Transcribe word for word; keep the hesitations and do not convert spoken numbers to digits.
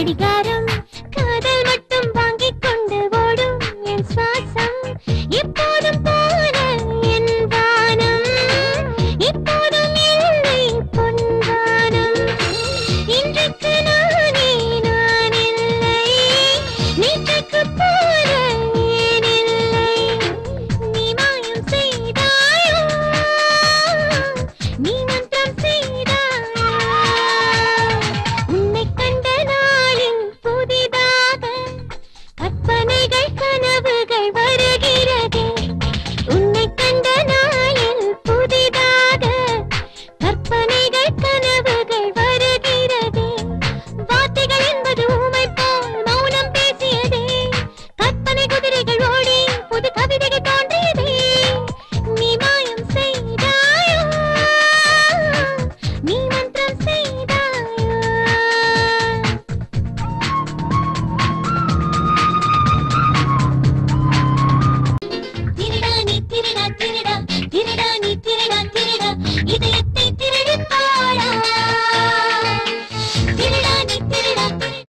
You got it.